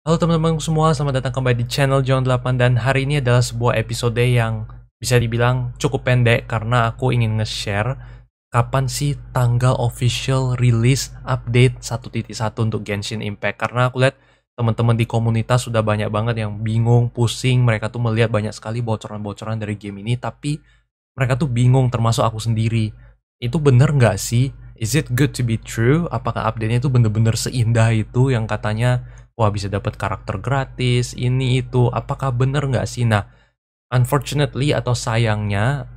Halo teman-teman semua, selamat datang kembali di channel John 8. Dan hari ini adalah sebuah episode yang bisa dibilang cukup pendek, karena aku ingin nge-share kapan sih tanggal official release update 1.1 untuk Genshin Impact. Karena aku lihat teman-teman di komunitas sudah banyak banget yang bingung, pusing. Mereka tuh melihat banyak sekali bocoran-bocoran dari game ini, tapi mereka tuh bingung, termasuk aku sendiri. Itu bener nggak sih? Is it good to be true? Apakah update-nya itu bener-bener seindah itu yang katanya wah bisa dapat karakter gratis, ini itu, apakah bener nggak sih? Nah, unfortunately atau sayangnya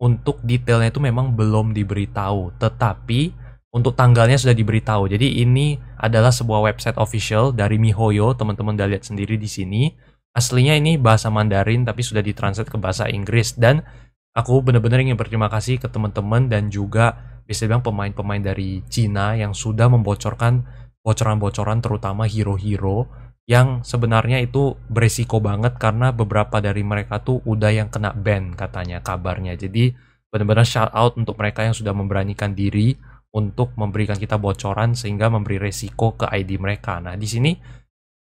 untuk detailnya itu memang belum diberitahu, tetapi untuk tanggalnya sudah diberitahu. Jadi ini adalah sebuah website official dari MiHoYo, teman-teman udah lihat sendiri di sini. Aslinya ini bahasa Mandarin tapi sudah ditranslate ke bahasa Inggris, dan aku bener-bener ingin berterima kasih ke teman-teman dan juga bisa bilang pemain-pemain dari Cina yang sudah membocorkan bocoran-bocoran, terutama hero-hero yang sebenarnya itu beresiko banget karena beberapa dari mereka tuh udah yang kena ban katanya kabarnya. Jadi benar-benar shout out untuk mereka yang sudah memberanikan diri untuk memberikan kita bocoran sehingga memberi resiko ke ID mereka. Nah, di sini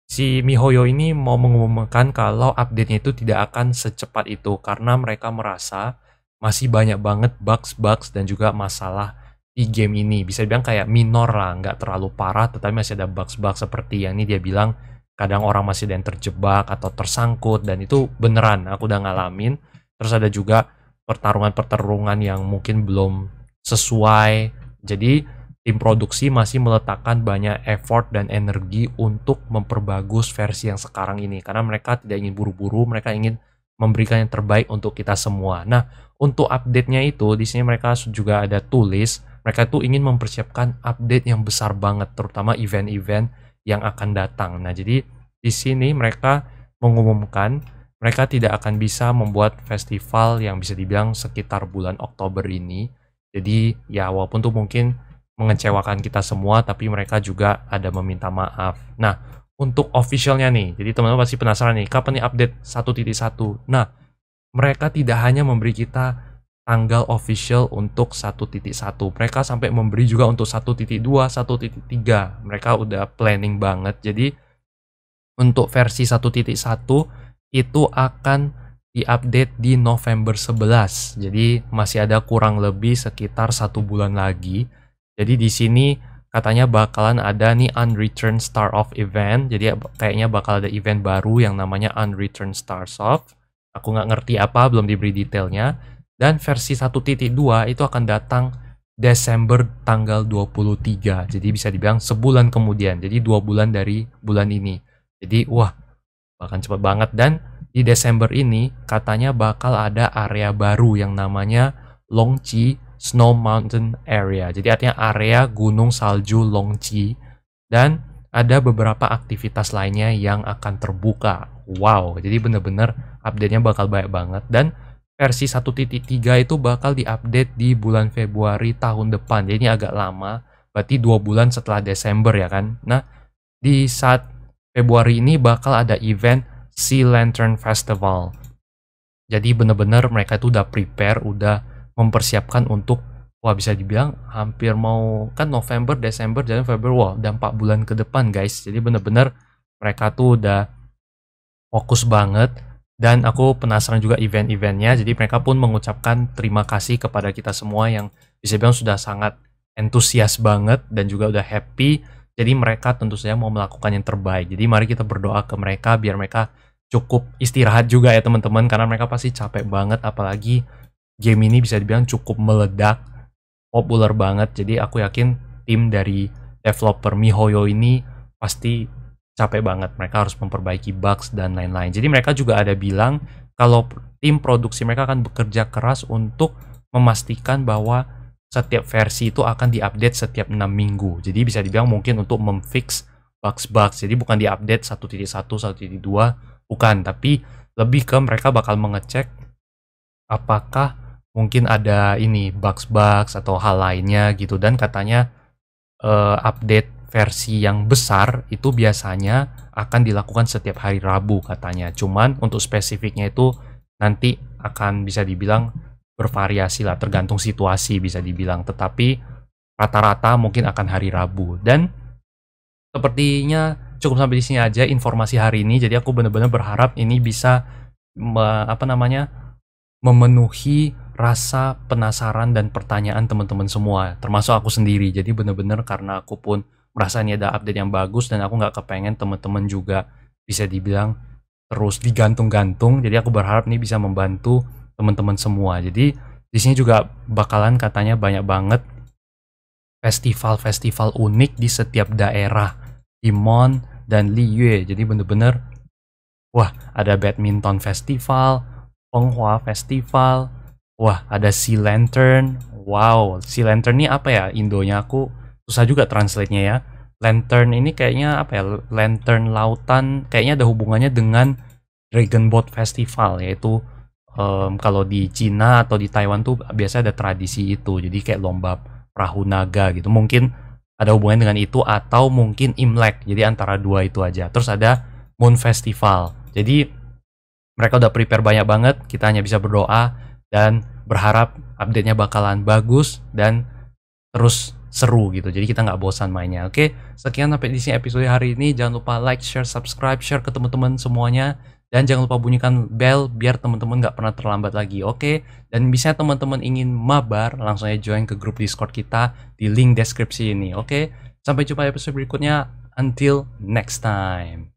si MiHoYo ini mau mengumumkan kalau update-nya itu tidak akan secepat itu karena mereka merasa masih banyak banget bugs dan juga masalah di game ini. Bisa dibilang kayak minor lah, nggak terlalu parah, tetapi masih ada bugs-bugs seperti yang ini dia bilang kadang orang masih ada yang terjebak atau tersangkut, dan itu beneran aku udah ngalamin. Terus ada juga pertarungan-pertarungan yang mungkin belum sesuai. Jadi tim produksi masih meletakkan banyak effort dan energi untuk memperbagus versi yang sekarang ini karena mereka tidak ingin buru-buru, mereka ingin memberikan yang terbaik untuk kita semua. Nah, untuk update-nya itu di sini mereka juga ada tulis mereka tuh ingin mempersiapkan update yang besar banget, terutama event-event yang akan datang. Nah, jadi di sini mereka mengumumkan mereka tidak akan bisa membuat festival yang bisa dibilang sekitar bulan Oktober ini. Jadi ya walaupun tuh mungkin mengecewakan kita semua, tapi mereka juga ada meminta maaf. Nah, untuk officialnya nih, jadi teman-teman pasti penasaran nih, kapan nih update 1.1? Nah, mereka tidak hanya memberi kita tanggal official untuk 1.1, mereka sampai memberi juga untuk 1.2, 1.3. Mereka udah planning banget. Jadi untuk versi 1.1 itu akan diupdate di November 11. Jadi masih ada kurang lebih sekitar 1 bulan lagi. Jadi di sini katanya bakalan ada nih Unreturned Star of Event. Jadi kayaknya bakal ada event baru yang namanya Unreturned Stars of. Aku nggak ngerti apa, belum diberi detailnya. Dan versi 1.2 itu akan datang Desember tanggal 23. Jadi bisa dibilang sebulan kemudian. Jadi 2 bulan dari bulan ini. Jadi wah, bahkan cepat banget. Dan di Desember ini katanya bakal ada area baru yang namanya Longchi Snow Mountain Area. Jadi artinya area gunung salju Longchi. Dan ada beberapa aktivitas lainnya yang akan terbuka. Wow, jadi bener-bener update-nya bakal banyak banget. Dan versi 1.3 itu bakal diupdate di bulan Februari tahun depan. Jadi ini agak lama, berarti 2 bulan setelah Desember ya kan. Nah, di saat Februari ini bakal ada event Sea Lantern Festival. Jadi bener-bener mereka itu udah prepare, udah mempersiapkan untuk, wah bisa dibilang hampir mau, kan November, Desember, Januari, Februari, wah udah 4 bulan ke depan guys. Jadi bener-bener mereka tuh udah fokus banget. Dan aku penasaran juga event-eventnya, jadi mereka pun mengucapkan terima kasih kepada kita semua yang bisa bilang sudah sangat antusias banget dan juga udah happy. Jadi mereka tentu saja mau melakukan yang terbaik. Jadi mari kita berdoa ke mereka biar mereka cukup istirahat juga ya teman-teman, karena mereka pasti capek banget, apalagi game ini bisa dibilang cukup meledak, populer banget. Jadi aku yakin tim dari developer MiHoYo ini pasti capek banget, mereka harus memperbaiki bugs dan lain-lain. Jadi mereka juga ada bilang kalau tim produksi mereka akan bekerja keras untuk memastikan bahwa setiap versi itu akan diupdate setiap 6 minggu. Jadi bisa dibilang mungkin untuk memfix bugs-bugs. Jadi bukan diupdate 1.1, 1.2, bukan, tapi lebih ke mereka bakal mengecek apakah mungkin ada ini bugs-bugs atau hal lainnya gitu. Dan katanya update versi yang besar itu biasanya akan dilakukan setiap hari Rabu katanya. Cuman untuk spesifiknya itu nanti akan bisa dibilang bervariasi lah, tergantung situasi bisa dibilang. Tetapi rata-rata mungkin akan hari Rabu. Dan sepertinya cukup sampai di sini aja informasi hari ini. Jadi aku benar-benar berharap ini bisa memenuhi rasa penasaran dan pertanyaan teman-teman semua, termasuk aku sendiri. Jadi benar-benar karena aku pun merasa ini ada update yang bagus dan aku nggak kepengen teman-teman juga bisa dibilang terus digantung-gantung. Jadi aku berharap ini bisa membantu teman-teman semua. Jadi di sini juga bakalan katanya banyak banget festival-festival unik di setiap daerah, Imon dan Liyue. Jadi bener-bener wah, ada badminton festival, Penghua festival, wah ada Sea Lantern. Wow, Sea Lantern ini apa ya Indonya, aku susah juga translate-nya ya. Lantern ini kayaknya apa ya, lantern lautan, kayaknya ada hubungannya dengan Dragon Boat Festival, yaitu kalau di Cina atau di Taiwan tuh biasanya ada tradisi itu, jadi kayak lomba perahu naga gitu. Mungkin ada hubungannya dengan itu atau mungkin Imlek, jadi antara dua itu aja. Terus ada Moon Festival, jadi mereka udah prepare banyak banget, kita hanya bisa berdoa dan berharap update-nya bakalan bagus dan terus seru gitu, jadi kita nggak bosan mainnya. Oke, sekian sampai di sini episode hari ini. Jangan lupa like, share, subscribe, share ke teman-teman semuanya, dan jangan lupa bunyikan bell biar teman-teman nggak pernah terlambat lagi. Oke, dan bisa teman-teman ingin mabar, langsung aja join ke grup Discord kita di link deskripsi ini. Oke, sampai jumpa di episode berikutnya. Until next time.